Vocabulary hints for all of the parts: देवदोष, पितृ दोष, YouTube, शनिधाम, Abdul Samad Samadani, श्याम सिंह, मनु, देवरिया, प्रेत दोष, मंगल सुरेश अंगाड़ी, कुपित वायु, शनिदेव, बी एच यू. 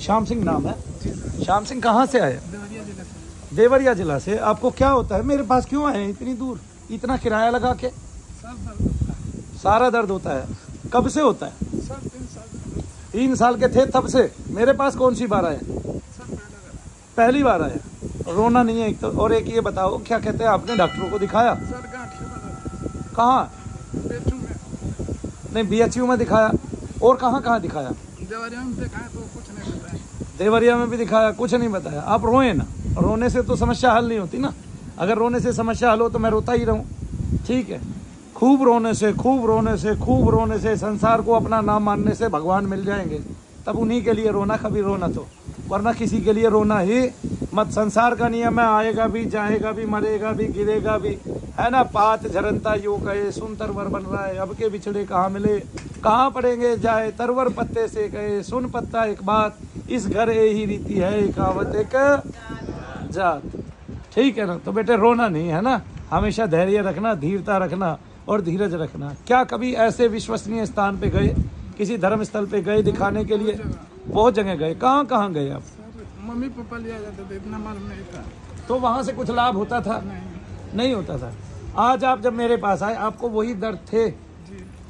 श्याम सिंह नाम है। श्याम सिंह कहाँ से आए? देवरिया जिला से। आपको क्या होता है, मेरे पास क्यों आए इतनी दूर, इतना किराया लगा के? सारा दर्द होता है। कब से होता है? 3 साल के थे तब से। मेरे पास कौन सी बार आए? पहली बार आए। रोना नहीं है एक तो, और एक ये बताओ क्या कहते हैं, आपने डॉक्टरों को दिखाया? कहाँ? नहीं, BHU में दिखाया। और कहाँ दिखाया? देवरिया में दिखाया तो कुछ नहीं बताया। देवरिया में भी दिखाया, कुछ नहीं बताया। आप रोए ना, रोने से तो समस्या हल नहीं होती ना। अगर रोने से समस्या हल हो तो मैं रोता ही रहूँ? ठीक है। खूब रोने से संसार को अपना नाम मानने से भगवान मिल जाएंगे। तब उन्हीं के लिए रोना, कभी रोना तो, वरना किसी के लिए रोना ही मत। संसार का नियम है, आएगा भी, जाएगा भी, मरेगा भी, गिरेगा भी, है ना। पात झरनता यूं कहे, सुन तरवर बन रहा है, अब के बिछड़े कहाँ मिले, कहाँ पड़ेंगे जाए, तरवर पत्ते से कहे, सुन पत्ता एक बात, इस घर ए ही रीति है, एकावत एक जात। ठीक है ना। तो बेटे रोना नहीं, है ना। हमेशा धैर्य रखना, धीरता रखना और धीरज रखना। क्या कभी ऐसे विश्वसनीय स्थान पे गए, किसी धर्म स्थल पे गए दिखाने के लिए? बहुत जगह गए। कहाँ गए आप? मम्मी पापा ले जाते थे, इतना मालूम नहीं था। तो वहाँ से कुछ लाभ होता था? नहीं होता था। आज आप जब मेरे पास आए, आपको वही दर्द थे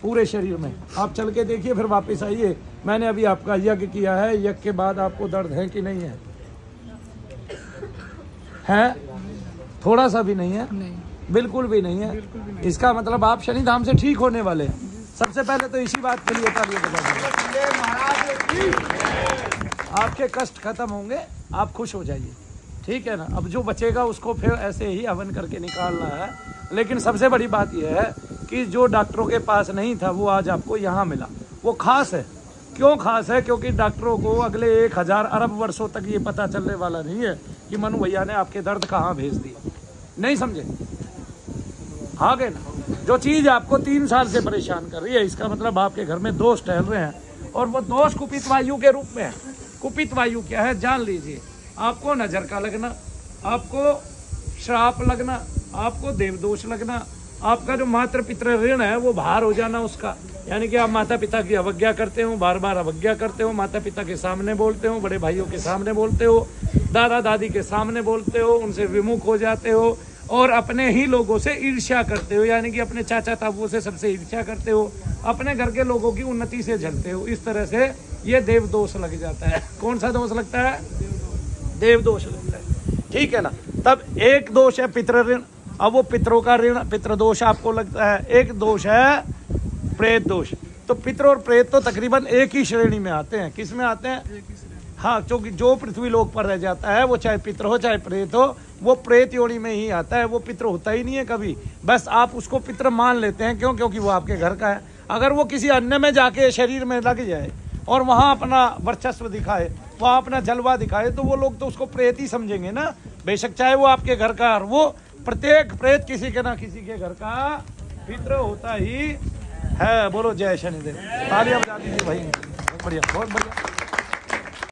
पूरे शरीर में। आप चल के देखिए, फिर वापस आइए। मैंने अभी आपका यज्ञ किया है, यज्ञ के बाद आपको दर्द है कि नहीं है? है? थोड़ा सा भी नहीं है? बिल्कुल भी नहीं है। इसका मतलब आप शनिधाम से ठीक होने वाले हैं। सबसे पहले तो इसी बात के लिए आपके कष्ट खत्म होंगे, आप खुश हो जाइए। ठीक है ना। अब जो बचेगा उसको फिर ऐसे ही हवन करके निकालना है। लेकिन सबसे बड़ी बात यह है कि जो डॉक्टरों के पास नहीं था वो आज आपको यहाँ मिला, वो खास है। क्यों खास है? क्योंकि डॉक्टरों को अगले 1000 अरब वर्षों तक ये पता चलने वाला नहीं है कि मनु भैया ने आपके दर्द कहाँ भेज दिए। नहीं समझे? हाँ गए ना। जो चीज़ आपको 3 साल से परेशान कर रही है, इसका मतलब आपके घर में दोष टहल रहे हैं, और वो दोष कुपित वायु के रूप में है। कुपित वायु क्या है जान लीजिए। आपको नजर का लगना, आपको श्राप लगना, आपको देवदोष लगना, आपका जो मातृ पितृ ऋण है वो भार हो जाना उसका, यानी कि आप माता पिता की अवज्ञा करते हो, बार बार अवज्ञा करते हो, माता पिता के सामने बोलते हो, बड़े भाइयों के सामने बोलते हो, दादा दादी के सामने बोलते हो, उनसे विमुख हो जाते हो, और अपने ही लोगों से ईर्ष्या करते हो, यानी कि अपने चाचा ताबू से सबसे ईर्ष्या करते हो, अपने घर के लोगों की उन्नति से जलते हो। इस तरह से ये देव दोष लग जाता है। कौन सा दोष लगता है? देव दोष लगता है। ठीक है ना। तब एक दोष है पितृ ऋण, अब वो पितरों का ऋण पितृदोष आपको लगता है। एक दोष है प्रेत दोष। तो पितर और प्रेत तो तकरीबन एक ही श्रेणी में आते हैं। किस में आते हैं? हाँ, क्योंकि जो पृथ्वी लोक पर रह जाता है वो चाहे पितर हो चाहे प्रेत हो, वो प्रेत योनि में ही आता है। वो पितर होता ही नहीं है कभी, बस आप उसको पितर मान लेते हैं। क्यों? क्योंकि वो आपके घर का है। अगर वो किसी अन्य में जाके शरीर में लग जाए और वहाँ अपना वर्चस्व दिखाए, वहाँ अपना जलवा दिखाए, तो वो लोग तो उसको प्रेत ही समझेंगे ना। बेशक चाहे वो आपके घर का, और वो प्रत्येक प्रेत किसी के ना किसी के घर का पितर होता ही है। बोलो जय शनिदेव। तालियां बजा दीजिए भाई, बढ़िया, बहुत बढ़िया।